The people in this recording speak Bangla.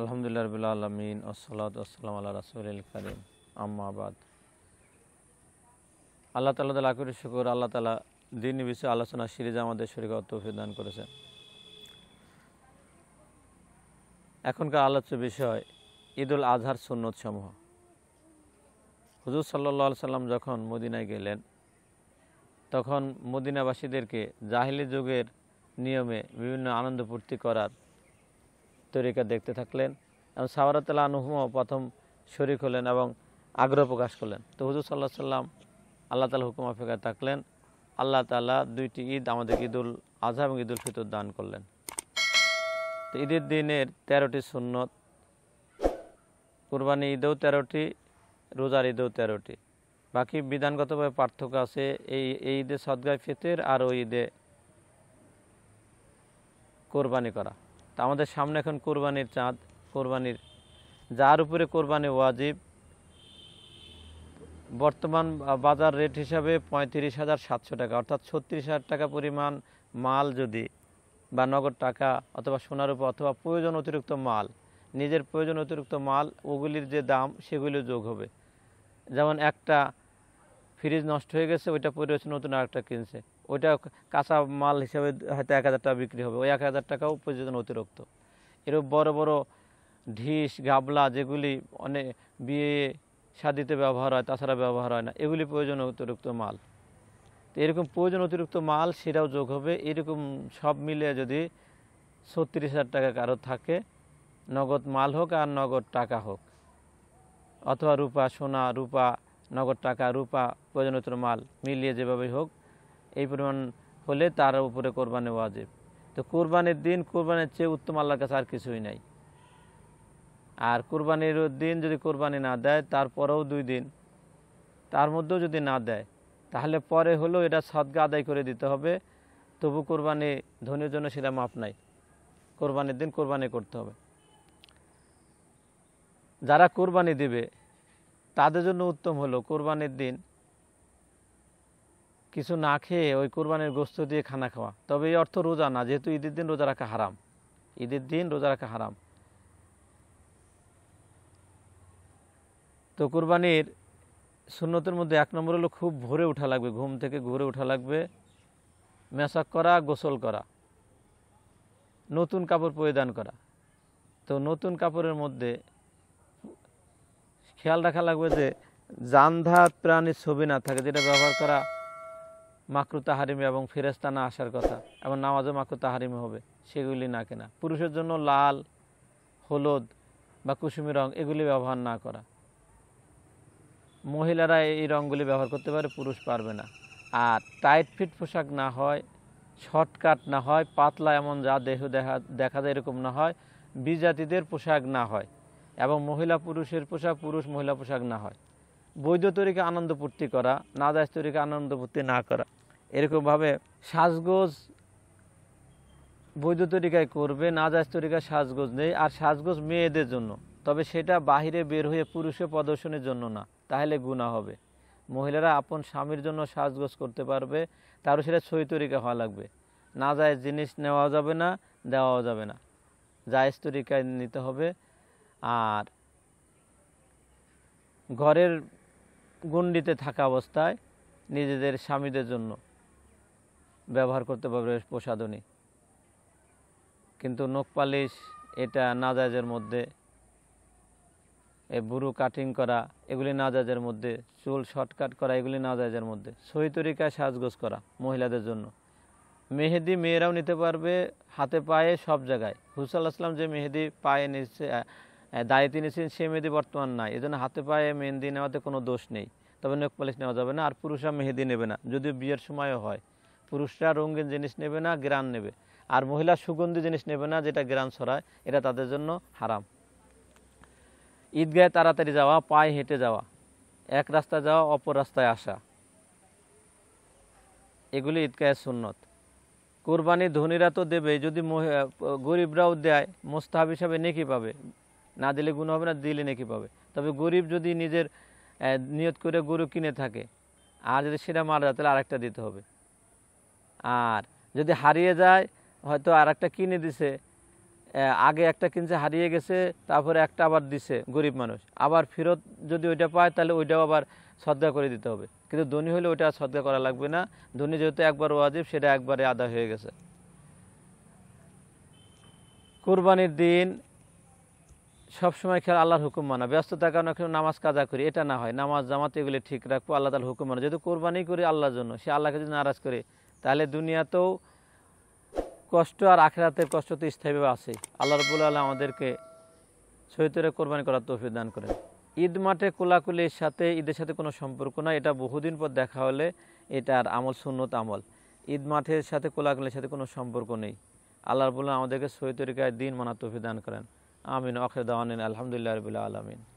अल्हम्दुलिल्लाह रब्बिल आलमीन वस्सलातु वस्सलामु अला रसूलिल करीम अम्मा बाद। अल्लाह ताआला दा लाखो शुक्र, अल्लाह ताआला दिन विषय आलोचना सीरीज आमादेर शरीके तौफिक दान करेছেন। एखनकार आलोच्य विषय ईदुल आजहार सुन्नत समूह। हुजूर सल्लल्लाहु अलैहि वसल्लम जखन मदिनाय गेलेन तखन मदिनाबासीदेरके जाहिली जुगेर नियमे विभिन्न आनंद फूर्ति करार तरिका देखते थकलें और सावरतला अनुहुमा प्रथम शरीक हलन और आग्रह प्रकाश करलें। तो हुजूर सल्लल्लाहु अलैहि वसल्लम आल्लाह ताआला हुकुम अपेक्षा थकलें। आल्लाह ताआला दुईटी ईद आमादेरके ईदुल आजहा और ईदुल फितर दान करलें। तो ईदेर दिनेर 13टी सुन्नत, कुरबानी ईदेও 13टी, रोजार ईदेও 13टी। बाकी विधानगतভাবে पार्थक्य আছে এই ঈদে সদকায়ে ফিতর আর ওই ঈদে কোরবানি করা। তো আমাদের সামনে এখন কোরবানির চাঁদ, কোরবানির যার উপরে কোরবানি ওয়াজিব বর্তমান বাজার রেট হিসাবে ৩৫,৭০০ টাকা অর্থাৎ ৩৬,০০০ টাকা পরিমাণ মাল যদি বা নগদ টাকা অথবা সোনার উপর অথবা প্রয়োজন অতিরিক্ত মাল, নিজের প্রয়োজন অতিরিক্ত মাল ওগুলির যে দাম সেগুলো যোগ হবে। যেমন একটা ফ্রিজ নষ্ট হয়ে গেছে ওইটা পরিবর্তে নতুন আরেকটা কিনছে, ওইটা কাঁচা মাল হিসাবে হয়তো ১,০০০ টাকা বিক্রি হবে, ওই 1,000 টাকাও প্রয়োজন অতিরিক্ত। এরও বড় বড় ঢিস গাবলা যেগুলি অনেক বিয়ে শাদিতে ব্যবহার হয় তাছাড়া ব্যবহার হয় না, এগুলি প্রয়োজন অতিরিক্ত মাল। তো এরকম প্রয়োজন অতিরিক্ত মাল সেটাও যোগ হবে। এরকম সব মিলে যদি ৩৬,০০০ টাকা কারো থাকে, নগদ মাল হোক আর নগদ টাকা হোক অথবা রূপা সোনা রূপা নগদ টাকা রূপা প্রয়োজনীয় মাল মিলিয়ে যেভাবে হোক এই পরিমাণ হলে তার উপরে কোরবানি ওয়াজিব। তো কোরবানির দিন কোরবানির চেয়ে উত্তম আল্লাহর কাছে আর কিছুই নাই। আর কোরবানির দিন যদি কোরবানি না দেয়, তারপরেও 2 দিন তার মধ্যেও যদি না দেয় তাহলে পরে হলেও এটা সদকা আদায় করে দিতে হবে। তবু কোরবানি ধনীর জন্য সেটা মাপ নাই, কোরবানির দিন কোরবানি করতে হবে। যারা কোরবানি দিবে তাদের জন্য উত্তম হলো কোরবানির দিন কিছু না খেয়ে ওই কোরবানির গোশত দিয়ে খানা খাওয়া। তবে এই অর্থ রোজা না, যেহেতু ঈদের দিন রোজা রাখা হারাম, ঈদের দিন রোজা রাখা হারাম। তো কোরবানির সুন্নতের মধ্যে ১ নম্বর হলো খুব ভোরে ওঠা লাগবে, ঘুম থেকে ভোরে ওঠা লাগবে, মেশাক করা, গোসল করা, নতুন কাপড় পরিধান করা। তো নতুন কাপড়ের মধ্যে খেয়াল রাখা লাগবে যে জান্ধা প্রাণীর ছবি না থাকে, যেটা ব্যবহার করা মাকরু তাহারিমে এবং ফেরেশতা না আসার কথা এবং নামাজও মাকরু তাহারিমে হবে, সেগুলি না কেনা। পুরুষের জন্য লাল হলুদ বা কুসুমি রং এগুলি ব্যবহার না করা। মহিলারা এই রঙগুলি ব্যবহার করতে পারে, পুরুষ পারবে না। আর টাইট ফিট পোশাক না হয়, শর্টকাট না হয়, পাতলা এমন যা দেহ দেখা যায় এরকম না হয়, বিজাতিদের পোশাক না হয় এবং মহিলা পুরুষের পোশাক, পুরুষ মহিলা পোশাক না হয়। বৈধ তরিকা আনন্দ পূর্তি করা, নাজায়েজ তরিকা আনন্দ পূর্তি না করা। এরকমভাবে সাজগোজ বৈধ তরিকায় করবে, নাজায়েজ তরিকায় সাজগোজ নেই। আর সাজগোজ মেয়েদের জন্য, তবে সেটা বাহিরে বের হয়ে পুরুষের প্রদর্শনের জন্য না, তাহলে গুনাহ হবে। মহিলারা আপন স্বামীর জন্য সাজগোজ করতে পারবে, তারও সেটা সহি তরিকা হওয়া লাগবে। নাজায়েজ জিনিস নেওয়া যাবে না, দেওয়াও যাবে না, জায়েজ তরিকায় নিতে হবে। আর ঘরের গণ্ডিতে থাকা অবস্থায় নিজেদের স্বামীদের জন্য ব্যবহার করতে পারবে প্রসাধনী, কিন্তু নখ পালিশ এটা নাজায়েজের মধ্যে, বুরু কাটিং করা এগুলি নাজায়েজের মধ্যে, চুল শর্টকাট করা এগুলি নাজায়েজের মধ্যে। সহি তরিকায় সাজগোজ করা মহিলাদের জন্য। মেহেদি মেয়েরাও নিতে পারবে, হাতে পায়ে সব জায়গায়। হুজুর সাল্লাল্লাহু আলাইহি ওয়াসাল্লাম যে মেহেদি পায়ে নিচ্ছে দায়ে তিনি ছিলেন, সে মেহেদি বর্তমান নাই, এজন্য হাতে পায়ে মেহেদি নেওয়াতে কোনো দোষ নেই। তবে নেক পলিশ নেওয়া যাবে না। আর পুরুষরা মেহেদি নেবে না, যদিও বিয়ের সময়ও হয়। পুরুষরা রঙিন জিনিস নেবে না, গ্রান নেবে। আর মহিলা সুগন্ধি জিনিস নেবে না, যেটা গ্রান ছড়ায়, এটা তাদের জন্য হারাম। ঈদগাহে তাড়াতাড়ি যাওয়া, পায়ে হেঁটে যাওয়া, এক রাস্তা যাওয়া অপর রাস্তায় আসা, এগুলি ঈদগাহের সুন্নত। কোরবানি ধনীরা তো দেবে, যদি গরিবরাও দেয় মুস্তাহাব হিসাবে নেকি পাবে, না দিলে গুণ হবে না, দিলে নেকি পাবে। তবে গরিব যদি নিজের নিয়ত করে গরু কিনে থাকে আর যদি সেটা মারা যায় তাহলে আরেকটা দিতে হবে। আর যদি হারিয়ে যায়, হয়তো আরেকটা কিনে দিছে, आगे একটা কিনছে হারিয়ে গেছে তারপরে একটা আবার দিছে গরিব মানুষ আবার ফেরত যদি ওইটা পায় তাহলে ওইটাও আবার সদকা করে দিতে হবে কিন্তু ধনী হলে ওইটা সদকা করা লাগবে না ধনী যেহেতু একবার ওয়াজিব সেটা একবারে আদা হয়ে গেছে কুরবানির দিন सब समय खेल आल्लाहर हुकुम माना व्यस्तता कारण क्यों नामाज़ काजा करी एटा ना हय नामाज़ जामात एगुलो ठीक राखबो आल्लाह ताआला हुकुम माना जेहेतु कुरबानी करी आल्लाहर जोन्नो से आल्लाहके जोदि नाराज करे ताहले दुनियातेओ कष्ट आर आखिरातेर कष्ट तो स्थायीभाबे आछे आल्लाह रब्बुल आलामीन आमादेरके सहितरे कुरबानी करार तौफिक दान करें ईद माठे कोलाकुलिर साथे ईदेर साथे कोनो सम्पर्क ना एटा बहुदिन पर देखा होले एटार आमल सुन्नत आमल ईद माठेर साथे कोलाकुलिर साथे कोनो सम्पर्क नेई आल्लाह रब्बुल आलामीन आमादेरके सही तरिकाय दिन मानार तौफिक दान करें आमीन आखिर दावाना अल्हम्दुलिल्लाह रब्बिल आलामीन।